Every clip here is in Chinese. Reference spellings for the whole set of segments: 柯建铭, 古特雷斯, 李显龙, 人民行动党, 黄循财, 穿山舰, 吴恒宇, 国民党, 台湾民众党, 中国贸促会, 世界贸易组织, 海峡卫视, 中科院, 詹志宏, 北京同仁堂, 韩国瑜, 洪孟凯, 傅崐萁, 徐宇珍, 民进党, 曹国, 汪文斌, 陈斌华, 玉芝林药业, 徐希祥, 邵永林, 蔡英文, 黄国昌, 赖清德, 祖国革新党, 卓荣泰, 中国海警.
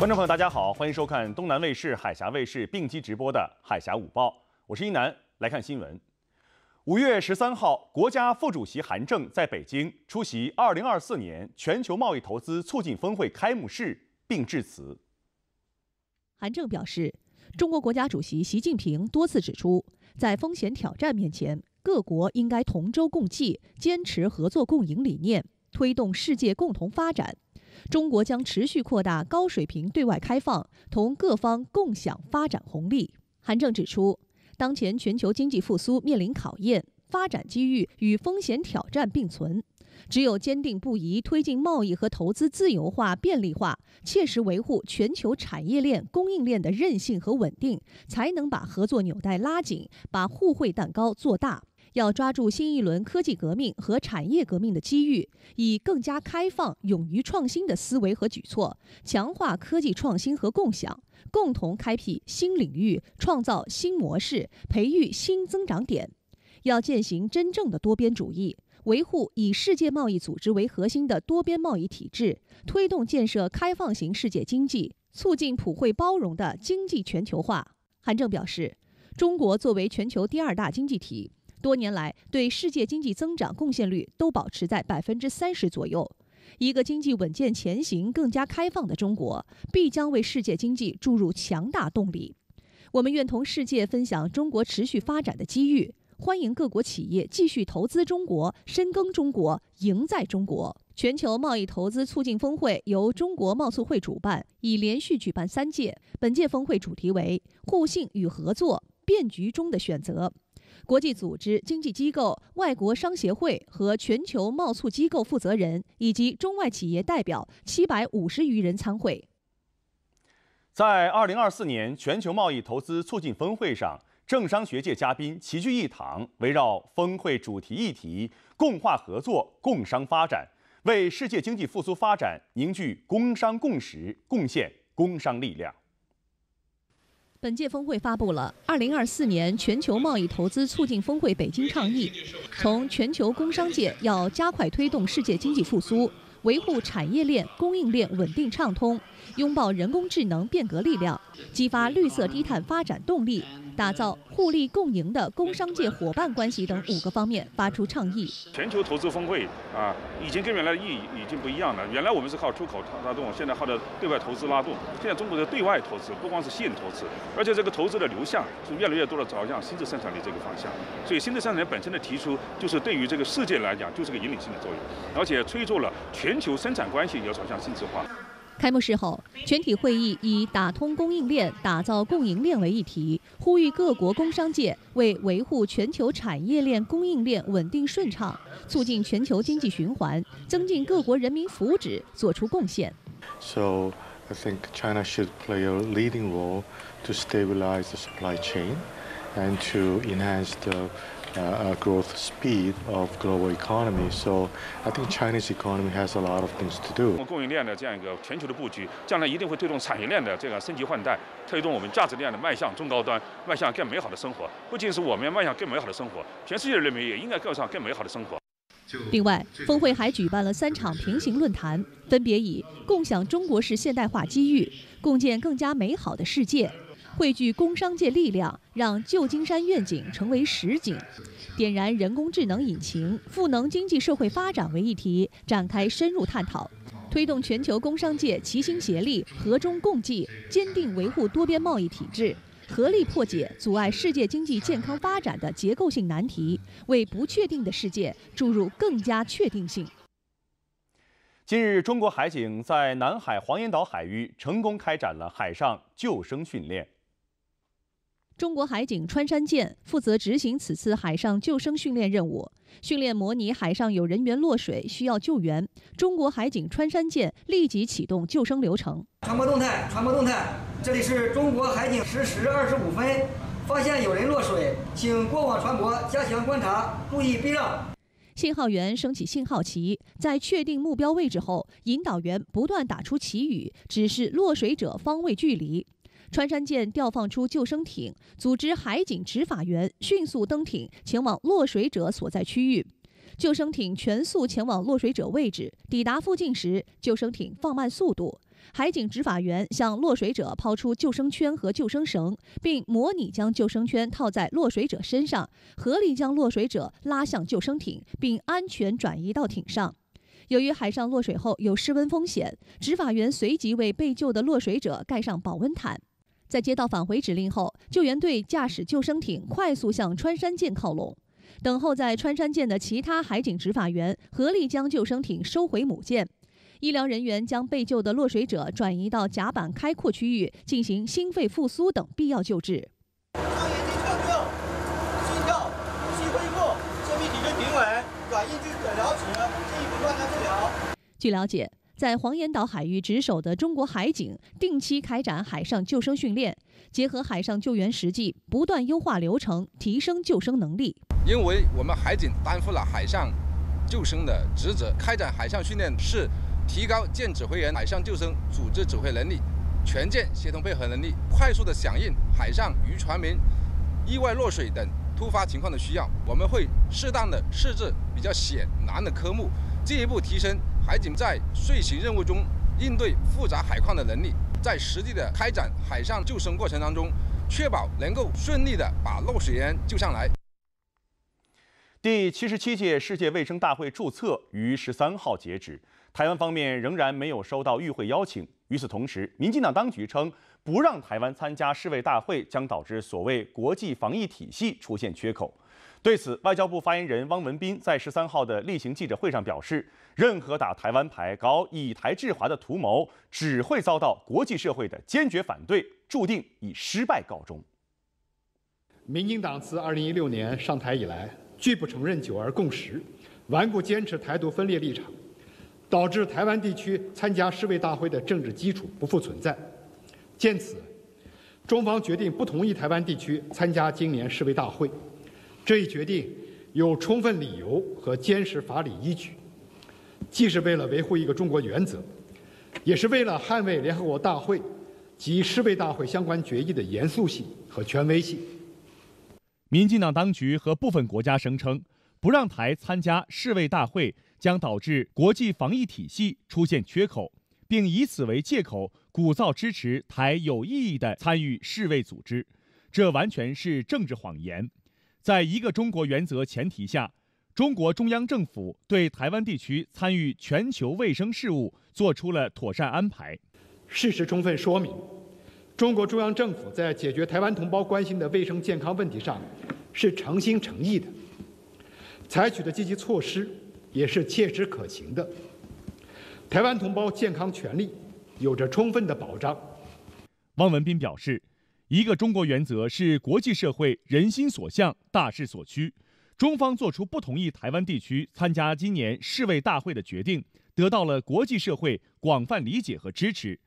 观众朋友，大家好，欢迎收看东南卫视、海峡卫视并机直播的《海峡午报》，我是一南，来看新闻。5月13号，国家副主席韩正在北京出席2024年全球贸易投资促进峰会开幕式并致辞。韩正表示，中国国家主席习近平多次指出，在风险挑战面前，各国应该同舟共济，坚持合作共赢理念，推动世界共同发展。 中国将持续扩大高水平对外开放，同各方共享发展红利。韩正指出，当前全球经济复苏面临考验，发展机遇与风险挑战并存。只有坚定不移推进贸易和投资自由化、便利化，切实维护全球产业链、供应链的韧性和稳定，才能把合作纽带拉紧，把互惠蛋糕做大。 要抓住新一轮科技革命和产业革命的机遇，以更加开放、勇于创新的思维和举措，强化科技创新和共享，共同开辟新领域，创造新模式，培育新增长点。要践行真正的多边主义，维护以世界贸易组织为核心的多边贸易体制，推动建设开放型世界经济，促进普惠包容的经济全球化。韩正表示，中国作为全球第2大经济体， 多年来，对世界经济增长贡献率都保持在30%左右。一个经济稳健前行、更加开放的中国，必将为世界经济注入强大动力。我们愿同世界分享中国持续发展的机遇，欢迎各国企业继续投资中国、深耕中国、赢在中国。全球贸易投资促进峰会由中国贸促会主办，已连续举办3届。本届峰会主题为“互信与合作：变局中的选择”。 国际组织、经济机构、外国商协会和全球贸促机构负责人以及中外企业代表750余人参会。在2024年全球贸易投资促进峰会上，政商学界嘉宾齐聚一堂，围绕峰会主题议题共话合作、共商发展，为世界经济复苏发展凝聚工商共识，贡献工商力量。 本届峰会发布了《2024年全球贸易投资促进峰会北京倡议》，从全球工商界要加快推动世界经济复苏，维护产业链、供应链稳定畅通，拥抱人工智能变革力量，激发绿色低碳发展动力，打造互利共赢的工商界伙伴关系等5个方面发出倡议。全球投资峰会啊，已经跟原来的意义已经不一样了。原来我们是靠出口拉动，现在靠的对外投资拉动。现在中国的对外投资不光是吸引投资，而且这个投资的流向是越来越多的朝向新质生产力这个方向。所以新质生产力本身的提出，就是对于这个世界来讲，就是个引领性的作用，而且催促了全球生产关系也要朝向新质化。 开幕式后，全体会议以“打通供应链，打造供应链”为议题，呼吁各国工商界为维护全球产业链、供应链稳定顺畅，促进全球经济循环，增进各国人民福祉做出贡献。So, I think China should play a leading role to stabilize the supply chain and to enhance the growth speed of global economy. So I think China's economy has a lot of things to do. 供应链的这样一个全球的布局，将来一定会推动产业链的这个升级换代，推动我们价值链的迈向中高端，迈向更美好的生活。不仅是我们迈向更美好的生活，全世界的人民也应该过上更美好的生活。另外，峰会还举办了3场平行论坛，分别以“共享中国式现代化机遇”、“共建更加美好的世界”。 汇聚工商界力量，让旧金山愿景成为实景；点燃人工智能引擎，赋能经济社会发展为议题展开深入探讨，推动全球工商界齐心协力、和衷共济，坚定维护多边贸易体制，合力破解阻碍世界经济健康发展的结构性难题，为不确定的世界注入更加确定性。近日，中国海警在南海黄岩岛海域成功开展了海上救生训练。 中国海警穿山舰负责执行此次海上救生训练任务，训练模拟海上有人员落水需要救援。中国海警穿山舰立即启动救生流程。传播动态，传播动态，这里是中国海警10时25分，发现有人落水，请过往船舶加强观察，注意避让。信号员升起信号旗，在确定目标位置后，引导员不断打出旗语，指示落水者方位距离。 穿山舰调放出救生艇，组织海警执法员迅速登艇前往落水者所在区域。救生艇全速前往落水者位置，抵达附近时，救生艇放慢速度，海警执法员向落水者抛出救生圈和救生绳，并模拟将救生圈套在落水者身上，合力将落水者拉向救生艇，并安全转移到艇上。由于海上落水后有失温风险，执法员随即为被救的落水者盖上保温毯。在接到返回指令后，救援队驾驶救生艇快速向穿山舰靠拢。 等候在穿山舰的其他海警执法员合力将救生艇收回母舰，医疗人员将被救的落水者转移到甲板开阔区域进行心肺复苏等必要救治。上眼睛畅通，心跳、呼吸恢复，生命体征平稳，转移至诊疗室进一步专家治疗。据了解，在黄岩岛海域值守的中国海警定期开展海上救生训练，结合海上救援实际，不断优化流程，提升救生能力。 因为我们海警担负了海上救生的职责，开展海上训练是提高舰指挥员海上救生组织指挥能力、全舰协同配合能力，快速的响应海上渔船民意外落水等突发情况的需要。我们会适当的设置比较险难的科目，进一步提升海警在遂行任务中应对复杂海况的能力。在实际的开展海上救生过程当中，确保能够顺利的把落水人救上来。 第77届世界卫生大会注册于13号截止，台湾方面仍然没有收到与会邀请。与此同时，民进党当局称，不让台湾参加世卫大会将导致所谓国际防疫体系出现缺口。对此，外交部发言人汪文斌在13号的例行记者会上表示，任何打台湾牌、搞以台制华的图谋，只会遭到国际社会的坚决反对，注定以失败告终。民进党自2016年上台以来， 拒不承认九二共识，顽固坚持台独分裂立场，导致台湾地区参加世卫大会的政治基础不复存在。见此，中方决定不同意台湾地区参加今年世卫大会。这一决定有充分理由和坚实法理依据，既是为了维护一个中国原则，也是为了捍卫联合国大会及世卫大会相关决议的严肃性和权威性。 民进党当局和部分国家声称，不让台参加世卫大会将导致国际防疫体系出现缺口，并以此为借口鼓噪支持台有意义的参与世卫组织，这完全是政治谎言。在一个中国原则前提下，中国中央政府对台湾地区参与全球卫生事务做出了妥善安排。事实充分说明， 中国中央政府在解决台湾同胞关心的卫生健康问题上，是诚心诚意的，采取的积极措施也是切实可行的。台湾同胞健康权利有着充分的保障。汪文斌表示，一个中国原则是国际社会人心所向、大势所趋。中方做出不同意台湾地区参加今年世卫大会的决定，得到了国际社会广泛理解和支持。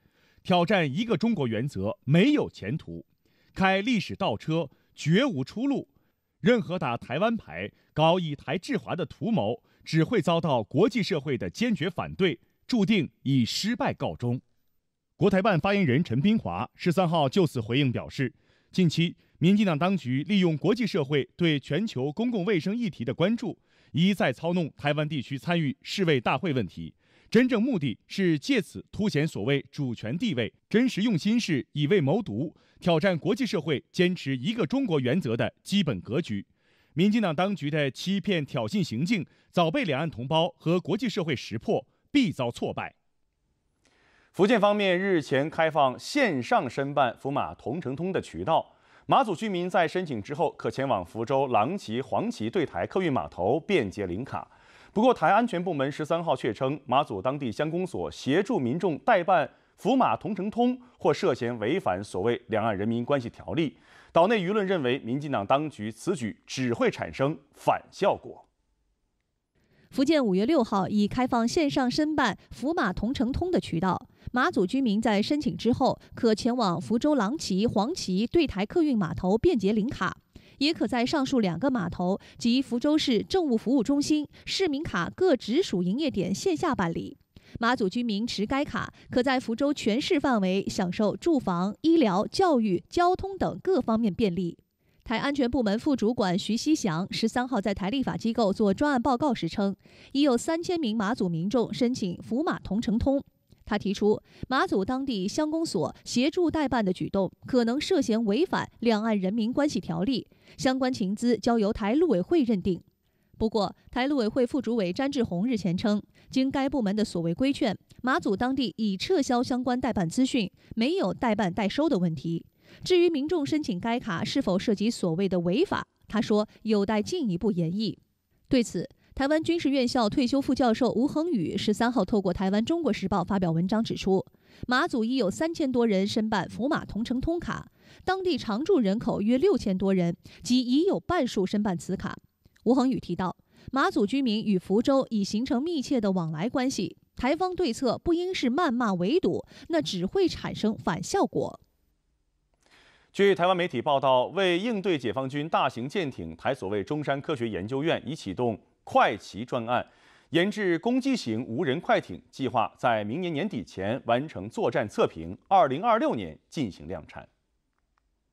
挑战一个中国原则没有前途，开历史倒车绝无出路。任何打台湾牌、搞以台制华的图谋，只会遭到国际社会的坚决反对，注定以失败告终。国台办发言人陈斌华13号就此回应表示，近期民进党当局利用国际社会对全球公共卫生议题的关注，一再操弄台湾地区参与世卫大会问题。 真正目的是借此凸显所谓主权地位，真实用心是以卫谋独，挑战国际社会坚持一个中国原则的基本格局。民进党当局的欺骗挑衅行径，早被两岸同胞和国际社会识破，必遭挫败。福建方面日前开放线上申办福马同城通的渠道，马祖居民在申请之后，可前往福州郎崎、黄岐对台客运码头便捷领卡。 不过，台安全部门13号却称，马祖当地乡公所协助民众代办福马同城通，或涉嫌违反所谓《两岸人民关系条例》。岛内舆论认为，民进党当局此举只会产生反效果。福建5月6号已开放线上申办福马同城通的渠道，马祖居民在申请之后，可前往福州郎崎、黄岐对台客运码头便捷领卡。 也可在上述2个码头及福州市政务服务中心、市民卡各直属营业点线下办理。马祖居民持该卡，可在福州全市范围享受住房、医疗、教育、交通等各方面便利。台安全部门副主管徐希祥13号在台立法机构做专案报告时称，已有3000名马祖民众申请福马同城通。他提出，马祖当地乡公所协助代办的举动可能涉嫌违反《两岸人民关系条例》，相关情资交由台陆委会认定。不过，台陆委会副主委詹志宏日前称，经该部门的所谓规劝，马祖当地已撤销相关代办资讯，没有代办代收的问题。至于民众申请该卡是否涉及所谓的违法，他说有待进一步研议。对此，台湾军事院校退休副教授吴恒宇13号透过台湾《中国时报》发表文章指出，马祖已有3000多人申办福马同城通卡，当地常住人口约6000多人，即已有半数申办此卡。吴恒宇提到，马祖居民与福州已形成密切的往来关系，台方对策不应是谩骂围堵，那只会产生反效果。据台湾媒体报道，为应对解放军大型舰艇，台所谓中山科学研究院已启动快骑专案，研制攻击型无人快艇，计划在明年年底前完成作战测评，2026年进行量产。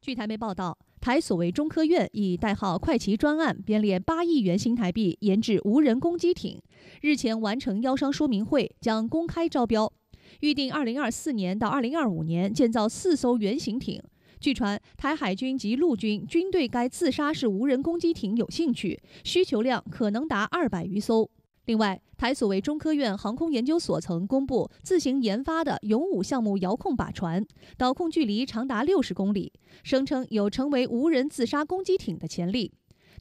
据台媒报道，台所谓中科院以代号“快骑专案”编列8亿元新台币研制无人攻击艇，日前完成邀商说明会，将公开招标，预定2024年到2025年建造4艘原型艇。据传，台海军及陆军均对该自杀式无人攻击艇有兴趣，需求量可能达200余艘。另外，台所谓中科院航空研究所曾公布自行研发的勇武项目遥控靶船，导控距离长达60公里，声称有成为无人自杀攻击艇的潜力。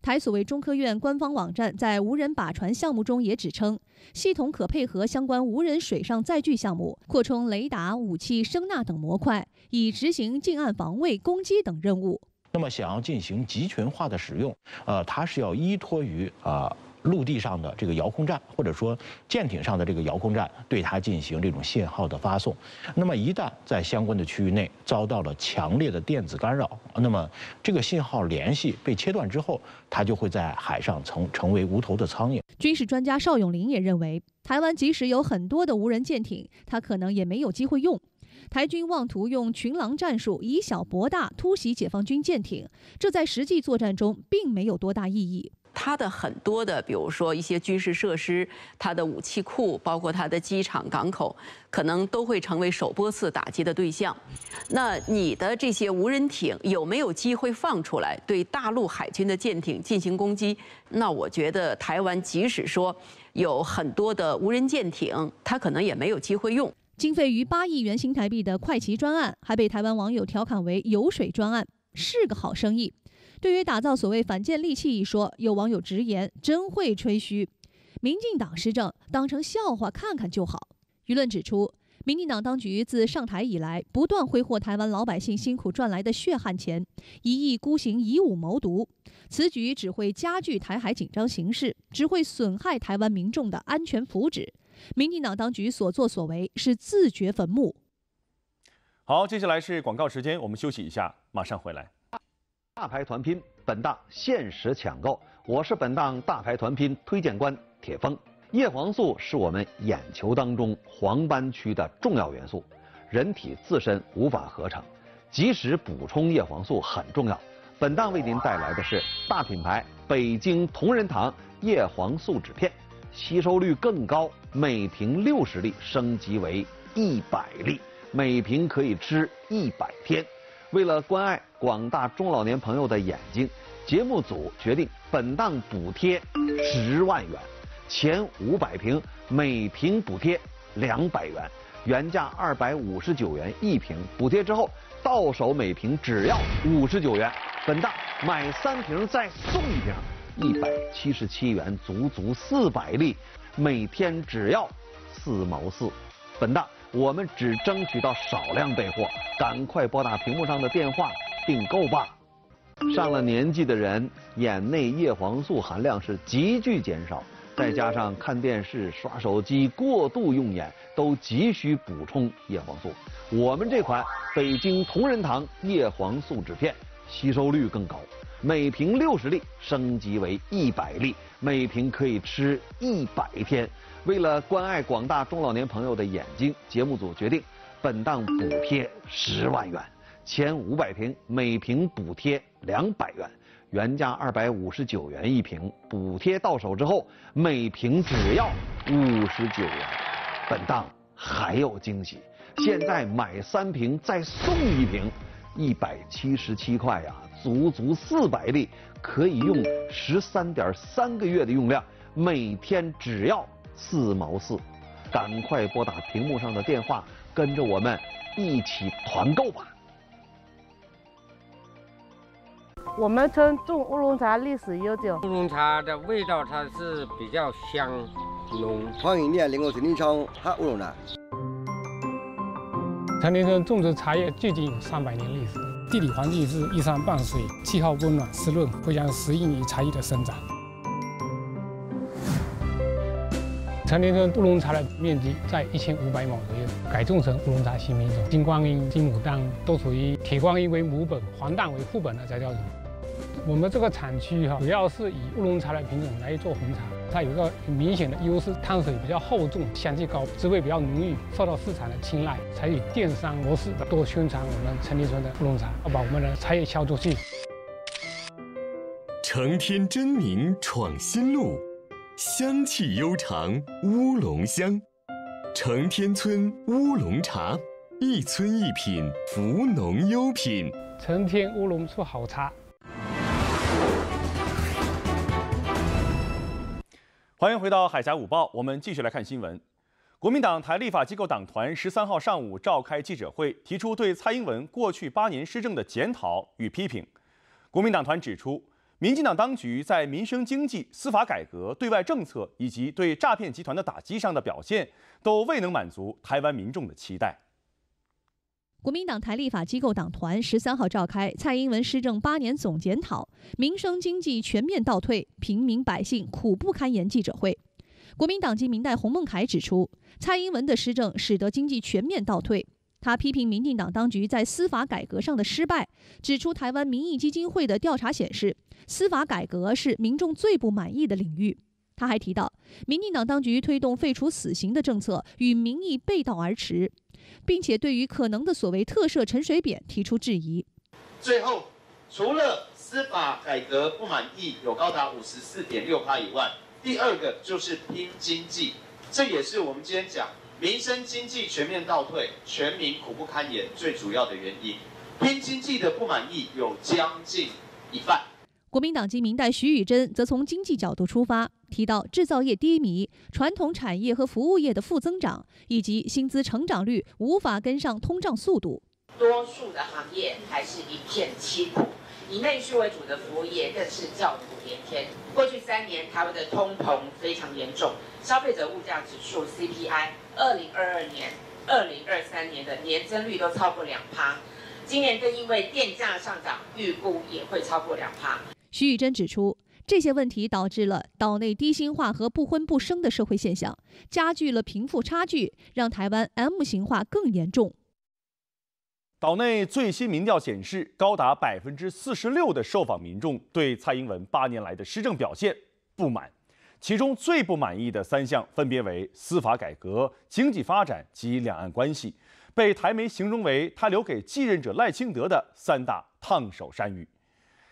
台所谓中科院官方网站在无人靶船项目中也指称，系统可配合相关无人水上载具项目，扩充雷达、武器、声纳等模块，以执行近岸防卫、攻击等任务。那么，想要进行集群化的使用，它是要依托于陆地上的这个遥控站，或者说舰艇上的这个遥控站，对它进行这种信号的发送。那么一旦在相关的区域内遭到了强烈的电子干扰，那么这个信号联系被切断之后，它就会在海上成为无头的苍蝇。军事专家邵永林也认为，台湾即使有很多的无人舰艇，它可能也没有机会用。台军妄图用群狼战术以小博大突袭解放军舰艇，这在实际作战中并没有多大意义。它的很多的，比如说一些军事设施，它的武器库，包括它的机场、港口，可能都会成为首波次打击的对象。那你的这些无人艇有没有机会放出来，对大陆海军的舰艇进行攻击？那我觉得台湾即使说有很多的无人舰艇，它可能也没有机会用。经费逾8亿元新台币的快骑专案，还被台湾网友调侃为“游水专案”，是个好生意。对于打造所谓反舰利器一说，有网友直言真会吹嘘，民进党施政当成笑话看看就好。舆论指出，民进党当局自上台以来，不断挥霍台湾老百姓辛苦赚来的血汗钱，一意孤行以武谋独，此举只会加剧台海紧张形势，只会损害台湾民众的安全福祉。民进党当局所作所为是自掘坟墓。好，接下来是广告时间，我们休息一下，马上回来。大牌团拼，本档限时抢购，我是本档大牌团拼推荐官铁峰。叶黄素是我们眼球当中黄斑区的重要元素，人体自身无法合成，及时补充叶黄素很重要。本档为您带来的是大品牌北京同仁堂叶黄素纸片，吸收率更高，每瓶60粒升级为100粒，每瓶可以吃100天。为了关爱广大中老年朋友的眼睛，节目组决定本档补贴10万元，前500瓶每瓶补贴200元，原价259元一瓶，补贴之后到手每瓶只要59元。本档买3瓶再送1瓶，177元，足400粒，每天只要4毛4。本档我们只争取到少量备货，赶快拨打屏幕上的电话订购吧。上了年纪的人眼内叶黄素含量是急剧减少，再加上看电视、刷手机过度用眼，都急需补充叶黄素。我们这款北京同仁堂叶黄素纸片吸收率更高，每瓶60粒升级为100粒，每瓶可以吃100天。为了关爱广大中老年朋友的眼睛，节目组决定本档补贴10万元，前500瓶每瓶补贴200元，原价259元一瓶，补贴到手之后每瓶只要59元。本档还有惊喜。现在买3瓶再送1瓶，177块呀，足足400粒，可以用13.3个月的用量，每天只要4毛4。赶快拨打屏幕上的电话，跟着我们一起团购吧。 我们称种乌龙茶历史悠久。乌龙茶的味道它是比较香浓。欢迎你来我陈林昌喝乌龙茶。陈林昌种植茶叶最近有300年历史，地理环境是依山傍水，气候温暖湿润，非常适应于茶叶的生长。陈林昌乌龙茶的面积在1500亩左右，改种成乌龙茶新品种，金光樱、金牡丹都属于铁观音为母本、黄疸为副本的材料种。 我们这个产区主要是以乌龙茶的品种来做红茶，它有一个明显的优势，碳水比较厚重，香气高，滋味比较浓郁，受到市场的青睐。采取电商模式的多宣传我们陈林村的乌龙茶，要把我们的茶叶销出去。承天真名闯新路，香气悠长乌龙香。承天村乌龙茶，一村一品，福农优品。承天乌龙出好茶。 欢迎回到《海峡午报》，我们继续来看新闻。国民党台立法机构党团13号上午召开记者会，提出对蔡英文过去8年施政的检讨与批评。国民党团指出，民进党当局在民生经济、司法改革、对外政策以及对诈骗集团的打击上的表现，都未能满足台湾民众的期待。 国民党台立法机构党团13号召开蔡英文施政8年总检讨、民生经济全面倒退、平民百姓苦不堪言记者会。国民党籍民代洪孟凯指出，蔡英文的施政使得经济全面倒退。他批评民进党当局在司法改革上的失败，指出台湾民意基金会的调查显示，司法改革是民众最不满意的领域。他还提到，民进党当局推动废除死刑的政策与民意背道而驰。 并且对于可能的所谓特赦陈水扁提出质疑。最后，除了司法改革不满意有高达54.6%以外，第二个就是拼经济，这也是我们今天讲民生经济全面倒退、全民苦不堪言最主要的原因。拼经济的不满意有将近1半。国民党籍民代徐宇珍则从经济角度出发。 提到制造业低迷、传统产业和服务业的负增长，以及薪资成长率无法跟上通胀速度，多数的行业还是一片凄苦。以内需为主的服务业更是叫苦连天。过去3年，台湾的通膨非常严重，消费者物价指数 CPI， 2022年、2023年的年增率都超过2%，今年更因为电价上涨，预估也会超过2%。徐宇珍指出。 这些问题导致了岛内低薪化和不婚不生的社会现象，加剧了贫富差距，让台湾 M 型化更严重。岛内最新民调显示，高达46%的受访民众对蔡英文8年来的施政表现不满，其中最不满意的3项分别为司法改革、经济发展及两岸关系，被台媒形容为他留给继任者赖清德的3大烫手山芋。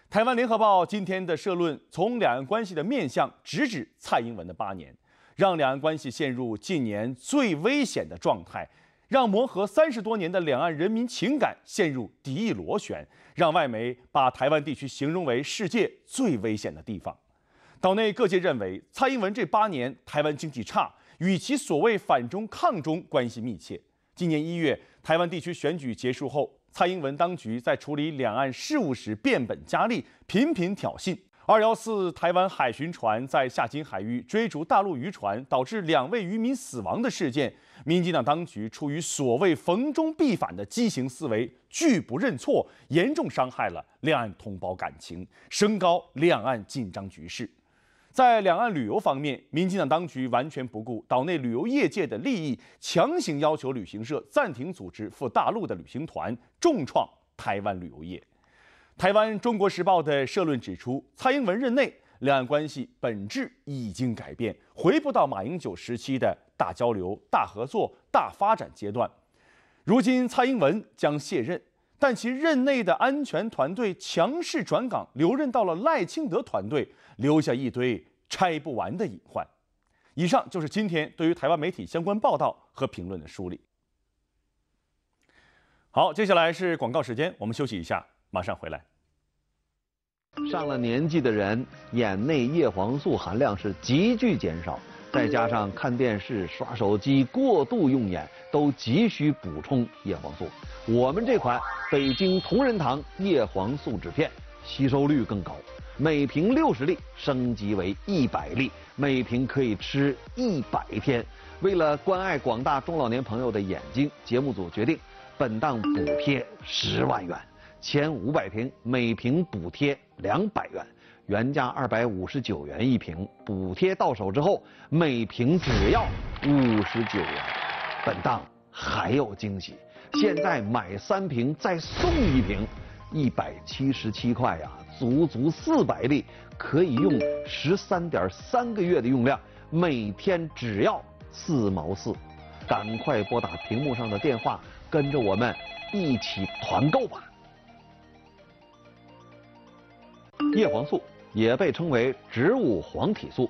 台湾联合报今天的社论从两岸关系的面向直指蔡英文的8年，让两岸关系陷入近年最危险的状态，让磨合30多年的两岸人民情感陷入敌意螺旋，让外媒把台湾地区形容为世界最危险的地方。岛内各界认为，蔡英文这8年台湾经济差，与其所谓反中抗中关系密切。今年1月，台湾地区选举结束后。 蔡英文当局在处理两岸事务时变本加厉，频频挑衅。214台湾海巡船在夏金海域追逐大陆渔船，导致2位渔民死亡的事件，民进党当局出于所谓逢中必反的畸形思维，拒不认错，严重伤害了两岸同胞感情，升高两岸紧张局势。在两岸旅游方面，民进党当局完全不顾岛内旅游业界的利益，强行要求旅行社暂停组织赴大陆的旅行团。 重创台湾旅游业。台湾《中国时报》的社论指出，蔡英文任内，两岸关系本质已经改变，回不到马英九时期的大交流、大合作、大发展阶段。如今蔡英文将卸任，但其任内的安全团队强势转岗，留任到了赖清德团队，留下一堆拆不完的隐患。以上就是今天对于台湾媒体相关报道和评论的梳理。好，接下来是广告时间，我们休息一下，马上回来。上了年纪的人眼内叶黄素含量是急剧减少，再加上看电视、刷手机过度用眼，都急需补充叶黄素。我们这款北京同仁堂叶黄素纸片吸收率更高，每瓶60粒升级为100粒，每瓶可以吃100天。为了关爱广大中老年朋友的眼睛，节目组决定本档补贴10万元，前500瓶每瓶补贴200元，原价259元一瓶，补贴到手之后每瓶只要59元。本档还有惊喜，现在买3瓶再送1瓶，177块呀，足400粒，可以用13.3个月的用量，每天只要4毛4。赶快拨打屏幕上的电话，跟着我们一起团购吧！叶黄素也被称为植物黄体素，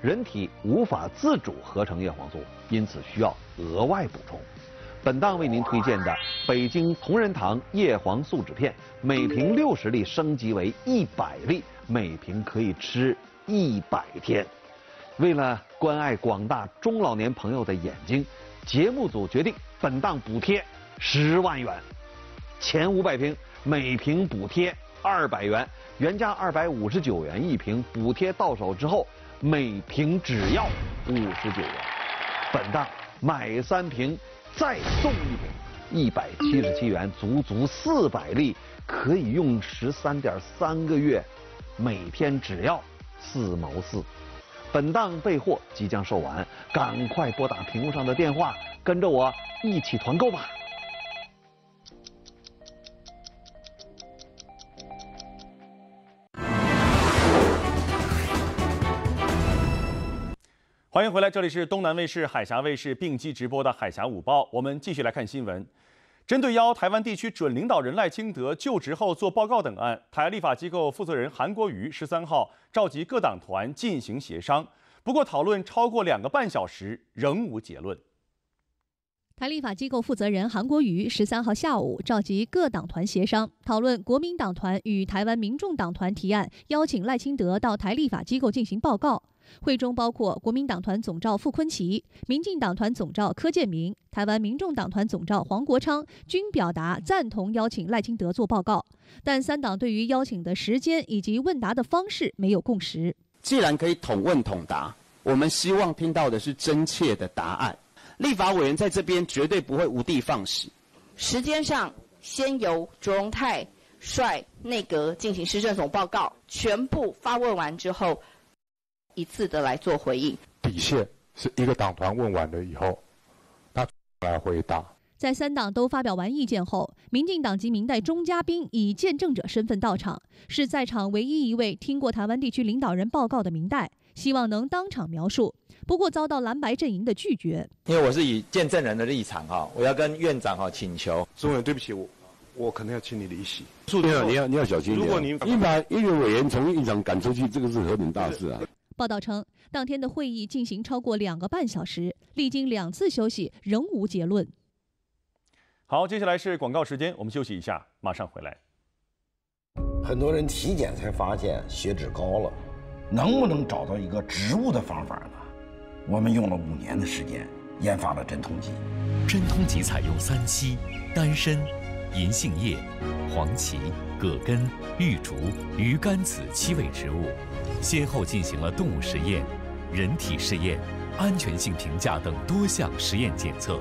人体无法自主合成叶黄素，因此需要额外补充。本档为您推荐的北京同仁堂叶黄素纸片，每瓶60粒升级为100粒，每瓶可以吃100天。为了关爱广大中老年朋友的眼睛，节目组决定本档补贴10万元，前500瓶每瓶补贴200元，原价259元一瓶，补贴到手之后每瓶只要59元。本档买3瓶。再送1瓶，177元，足400粒，可以用13.3个月，每天只要4毛4。本档备货即将售完，赶快拨打屏幕上的电话，跟着我一起团购吧！欢迎回来，这里是东南卫视、海峡卫视并机直播的《海峡午报》，我们继续来看新闻。针对邀台湾地区准领导人赖清德就职后做报告等案，台立法机构负责人韩国瑜13号召集各党团进行协商，不过讨论超过2个半小时，仍无结论。台立法机构负责人韩国瑜13号下午召集各党团协商，讨论国民党团与台湾民众党团提案，邀请赖清德到台立法机构进行报告。会中包括国民党团总召傅崐萁、民进党团总召柯建铭、台湾民众党团总召黄国昌，均表达赞同邀请赖清德做报告，但三党对于邀请的时间以及问答的方式没有共识。既然可以统问统答，我们希望听到的是真切的答案。立法委员在这边绝对不会无的放矢。时间上，先由卓荣泰率内阁进行施政总报告，全部发问完之后，一次的来做回应。底线是一个党团问完了以后，他来回答。在三党都发表完意见后，民进党籍民代钟嘉宾以见证者身份到场，是在场唯一一位听过台湾地区领导人报告的民代，希望能当场描述，不过遭到蓝白阵营的拒绝。因为我是以见证人的立场啊，我要跟院长请求，钟委员对不起，我可能要请你离席。你要小心一点。如果您一个委员从议场赶出去，这个是何等大事啊！报道称，当天的会议进行超过2个半小时，历经2次休息，仍无结论。好，接下来是广告时间，我们休息一下，马上回来。很多人体检才发现血脂高了，能不能找到一个植物的方法呢？我们用了5年的时间，研发了镇痛剂。镇痛剂采用3C：丹参、银杏叶、黄芪、葛根、玉竹、鱼甘子7位植物，先后进行了动物实验、人体试验、安全性评价等多项实验检测，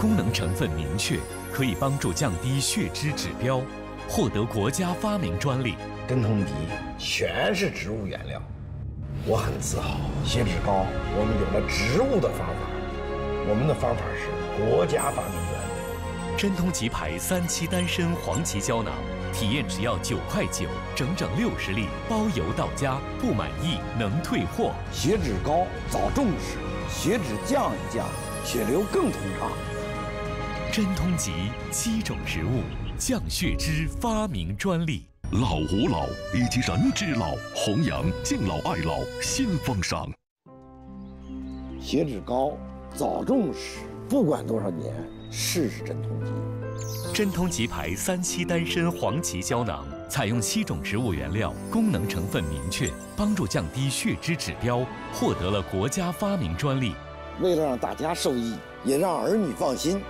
功能成分明确，可以帮助降低血脂指标，获得国家发明专利。镇痛剂全是植物原料，我很自豪。血脂高，我们有了植物的方法，我们的方法是国家发明专利。镇痛剂牌3期丹参黄芪胶囊，体验只要9块9，整60粒，包邮到家，不满意能退货。血脂高早重视，血脂降一降，血流更通畅。镇痛剂7种植物降血脂发明专利。老吾老以及人之老，弘扬敬老爱老新风尚。血脂高、早重视，不管多少年，试试真通吉。真通吉牌3期丹参黄芪胶囊，采用7种植物原料，功能成分明确，帮助降低血脂指标，获得了国家发明专利。为了让大家受益，也让儿女放心，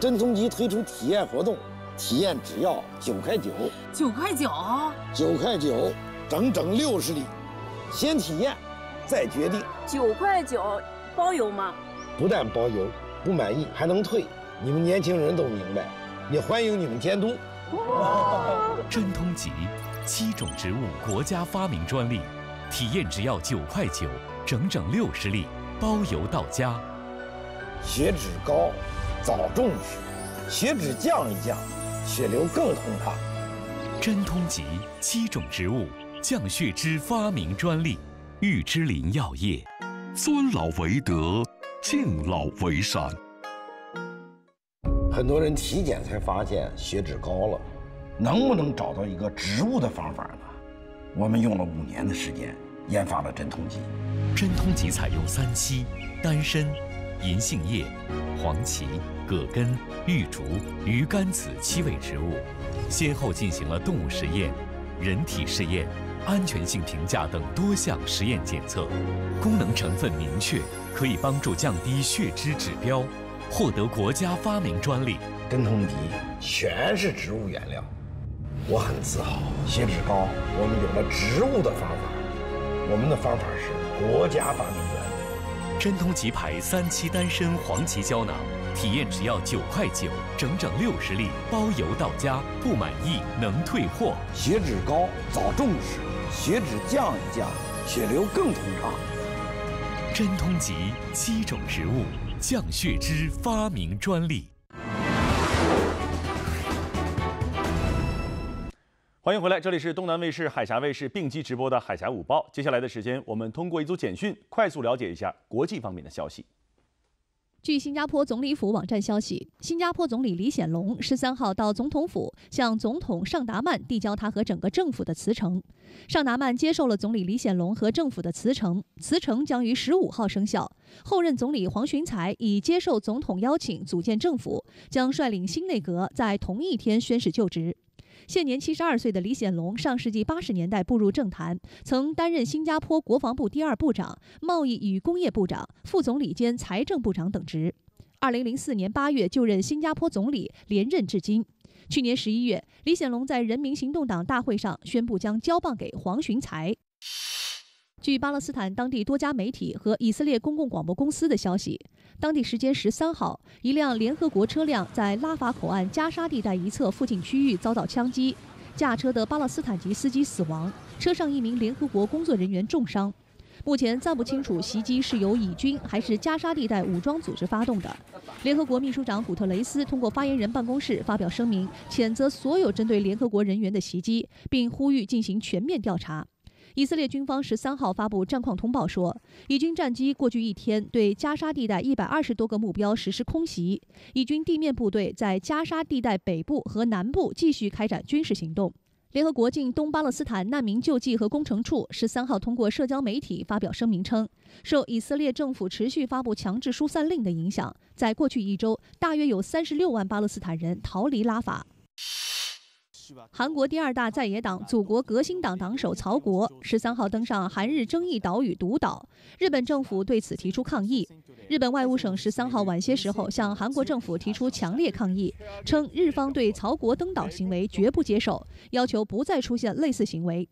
真通吉推出体验活动，体验只要9块9。9块9？9块9，整整60粒。 先体验，再决定。9块9，包邮吗？不但包邮，不满意还能退。你们年轻人都明白，也欢迎你们监督。真通吉，7种植物国家发明专利，体验只要9块9，整整60粒，包邮到家。血脂高，早重视；血脂降一降，血流更通畅。真通吉，7种植物。 降血脂发明专利，玉芝林药业。尊老为德，敬老为善。很多人体检才发现血脂高了，能不能找到一个植物的方法呢？我们用了5年的时间，研发了真通吉。真通吉采用3期丹参、银杏叶、黄芪、葛根、玉竹、鱼甘子7位植物，先后进行了动物实验、人体试验。 安全性评价等多项实验检测，功能成分明确，可以帮助降低血脂指标，获得国家发明专利。真通吉全是植物原料，我很自豪。血脂高，我们有了植物的方法，我们的方法是国家发明专利。真通吉牌3期丹参黄芪胶囊，体验只要9块9，整整60粒，包邮到家。不满意能退货。血脂高，早重视。 血脂降一降，血流更通畅。真通吉7种植物降血脂发明专利。欢迎回来，这里是东南卫视、海峡卫视并机直播的《海峡午报》。接下来的时间，我们通过一组简讯，快速了解一下国际方面的消息。 据新加坡总理府网站消息，新加坡总理李显龙13号到总统府向总统尚达曼递交他和整个政府的辞呈。尚达曼接受了总理李显龙和政府的辞呈，辞呈将于15号生效。后任总理黄循财已接受总统邀请组建政府，将率领新内阁在同一天宣誓就职。 现年72岁的李显龙，上世纪80年代步入政坛，曾担任新加坡国防部第2部长、贸易与工业部长、副总理兼财政部长等职。2004年8月就任新加坡总理，连任至今。去年11月，李显龙在人民行动党大会上宣布将交棒给黄循财。 据巴勒斯坦当地多家媒体和以色列公共广播公司的消息，当地时间13号，一辆联合国车辆在拉法口岸加沙地带一侧附近区域遭到枪击，驾车的巴勒斯坦籍司机死亡，车上1名联合国工作人员重伤。目前暂不清楚袭击是由以军还是加沙地带武装组织发动的。联合国秘书长古特雷斯通过发言人办公室发表声明，谴责所有针对联合国人员的袭击，并呼吁进行全面调查。 以色列军方13号发布战况通报说，以军战机过去1天对加沙地带120多个目标实施空袭。以军地面部队在加沙地带北部和南部继续开展军事行动。联合国近东巴勒斯坦难民救济和工程处13号通过社交媒体发表声明称，受以色列政府持续发布强制疏散令的影响，在过去1周，大约有36万巴勒斯坦人逃离拉法。 韩国第2大在野党祖国革新党党首曹国13号登上韩日争议岛屿独岛，日本政府对此提出抗议。日本外务省13号晚些时候向韩国政府提出强烈抗议，称日方对曹国登岛行为绝不接受，要求不再出现类似行为。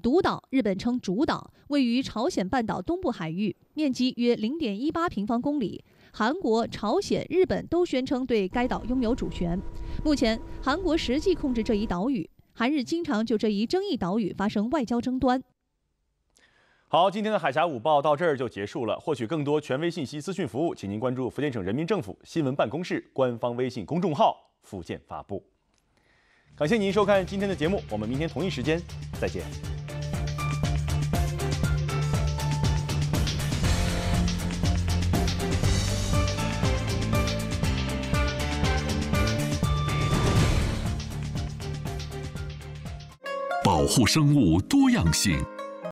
独岛日本称主岛，位于朝鲜半岛东部海域，面积约 0.18 平方公里。 韩国、朝鲜、日本都宣称对该岛拥有主权。目前，韩国实际控制这一岛屿，韩日经常就这一争议岛屿发生外交争端。好，今天的《海峡午报》到这儿就结束了。获取更多权威信息、资讯服务，请您关注福建省人民政府新闻办公室官方微信公众号“福建发布”。感谢您收看今天的节目，我们明天同一时间再见。保护生物多样性